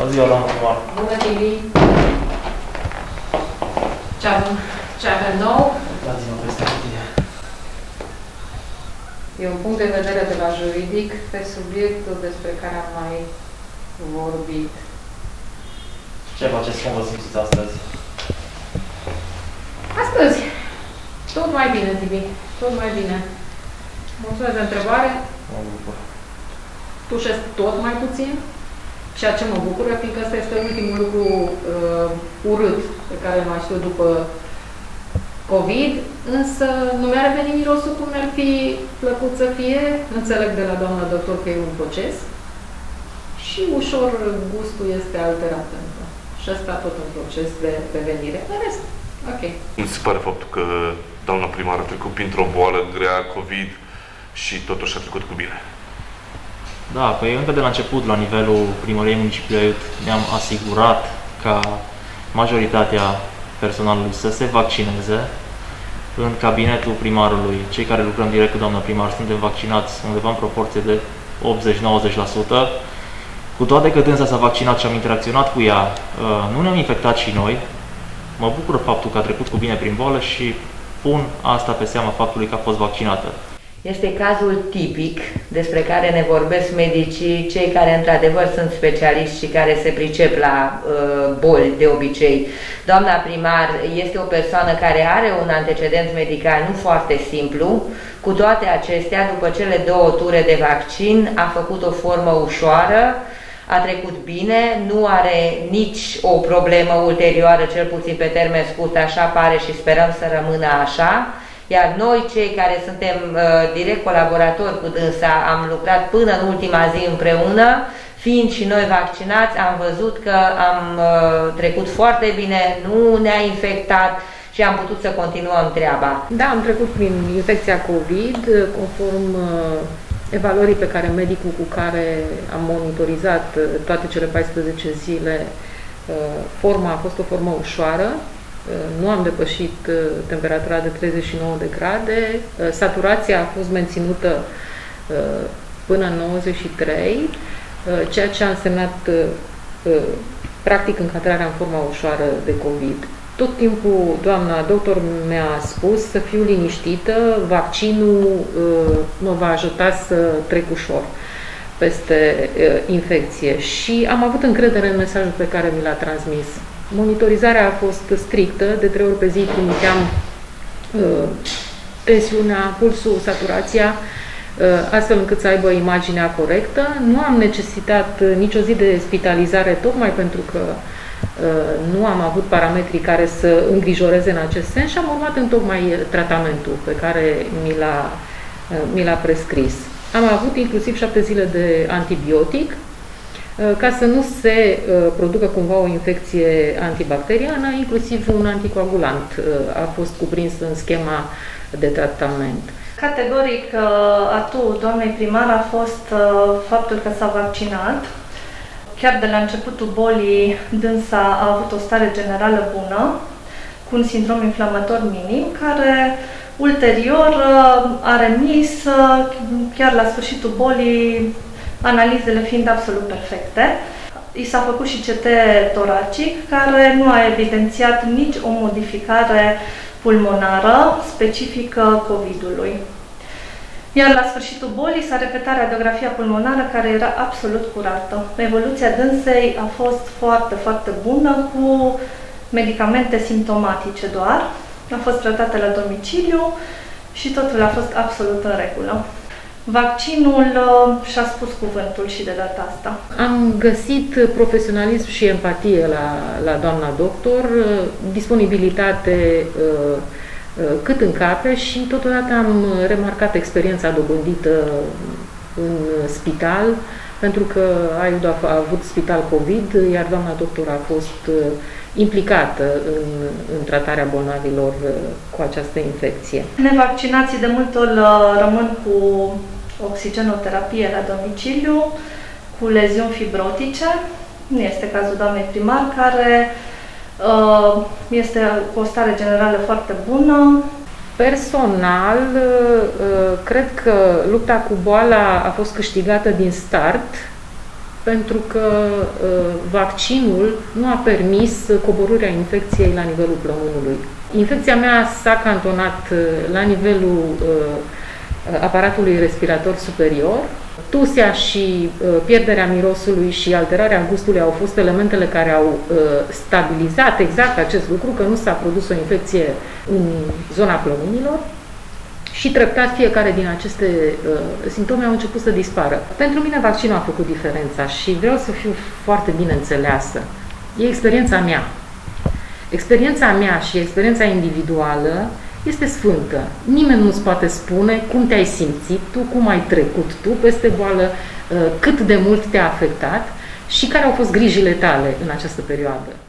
Bună ziua, doamnă primar. Bună, Tili. Ce avem nou? Dați-mă peste tine. E un punct de vedere de la juridic pe subiectul despre care am mai vorbit. Ce faceți? Cum vă simțiți astăzi? Astăzi? Tot mai bine, Tibi. Tot mai bine. Mulțumesc de întrebare. Mă bucur. Tușesc tot mai puțin, ceea ce mă bucură, fiindcă ăsta este ultimul lucru urât pe care mai știu după COVID, însă nu mi-a revenit mirosul cum mi-ar fi plăcut să fie. Înțeleg de la doamna doctor că e un proces și ușor gustul este alterat încă. Și ăsta tot un proces de prevenire. În rest, ok. Îmi se pare faptul că doamna primară a trecut printr-o boală grea, COVID, și totuși a trecut cu bine. Da, păi încă de la început, la nivelul primăriei municipiului Aiut, ne-am asigurat ca majoritatea personalului să se vaccineze. În cabinetul primarului, cei care lucrăm direct cu doamna primar, suntem vaccinați undeva în proporție de 80-90%. Cu toate că dânsa s-a vaccinat și am interacționat cu ea, nu ne-am infectat și noi. Mă bucur faptul că a trecut cu bine prin boală și pun asta pe seama faptului că a fost vaccinată. Este cazul tipic despre care ne vorbesc medicii, cei care într-adevăr sunt specialiști și care se pricep la boli de obicei. Doamna primar este o persoană care are un antecedent medical nu foarte simplu. Cu toate acestea, după cele două ture de vaccin, a făcut o formă ușoară, a trecut bine, nu are nici o problemă ulterioară, cel puțin pe termen scurt, așa pare și sperăm să rămână așa. Iar noi, cei care suntem direct colaboratori cu dânsa, am lucrat până în ultima zi împreună, fiind și noi vaccinați, am văzut că am trecut foarte bine, nu ne-a infectat și am putut să continuăm treaba. Da, am trecut prin infecția COVID, conform evaluării pe care medicul cu care am monitorizat toate cele 14 zile, forma a fost o formă ușoară. Nu am depășit temperatura de 39 de grade, saturația a fost menținută până în 93, ceea ce a însemnat practic încadrarea în forma ușoară de COVID. Tot timpul doamna doctor mi-a spus să fiu liniștită, vaccinul mă va ajuta să trec ușor peste infecție și am avut încredere în mesajul pe care mi l-a transmis. Monitorizarea a fost strictă, de 3 ori pe zi trimiteam tensiunea, pulsul, saturația, astfel încât să aibă imaginea corectă. Nu am necesitat nicio zi de spitalizare, tocmai pentru că nu am avut parametrii care să îngrijoreze în acest sens și am urmat întocmai tratamentul pe care mi l-a prescris. Am avut inclusiv 7 zile de antibiotic, ca să nu se producă cumva o infecție antibacteriană, inclusiv un anticoagulant a fost cuprins în schema de tratament. Categoric, atul doamnei primar a fost faptul că s-a vaccinat. Chiar de la începutul bolii, dânsa a avut o stare generală bună, cu un sindrom inflamator minim, care ulterior a remis chiar la sfârșitul bolii, analizele fiind absolut perfecte. I s-a făcut și CT toracic, care nu a evidențiat nici o modificare pulmonară specifică COVID-ului. Iar la sfârșitul bolii s-a repetat radiografia pulmonară, care era absolut curată. Evoluția dânsei a fost foarte, foarte bună, cu medicamente simptomatice doar. A fost tratată la domiciliu și totul a fost absolut în regulă. Vaccinul și-a spus cuvântul și de data asta. Am găsit profesionalism și empatie la doamna doctor, disponibilitate cât încape și totodată am remarcat experiența dobândită în spital, pentru că Aiud a avut spital COVID, iar doamna doctor a fost implicată în tratarea bolnavilor cu această infecție. Nevaccinații de multe ori rămân cu oxigenoterapie la domiciliu, cu leziuni fibrotice. Nu este cazul doamnei primar, care este cu o stare generală foarte bună. Personal, cred că lupta cu boala a fost câștigată din start, pentru că vaccinul nu a permis coborârea infecției la nivelul plămânului. Infecția mea s-a cantonat la nivelul aparatului respirator superior. Tusea și pierderea mirosului și alterarea gustului au fost elementele care au stabilizat exact acest lucru, că nu s-a produs o infecție în zona plămânilor. Și treptat fiecare din aceste simptome au început să dispară. Pentru mine vaccinul a făcut diferența și vreau să fiu foarte bine înțeleasă. E experiența mea. Experiența mea și experiența individuală este sfântă. Nimeni nu-ți poate spune cum te-ai simțit tu, cum ai trecut tu peste boală, cât de mult te-a afectat și care au fost grijile tale în această perioadă.